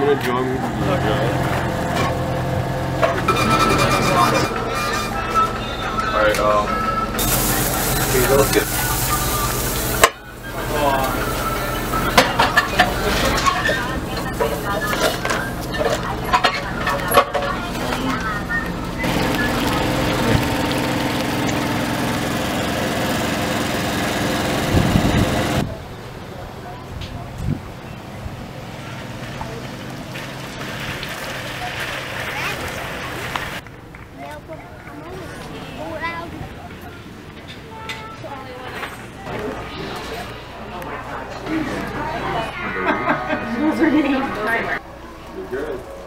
gonna jump. Alright, let's get. You're good.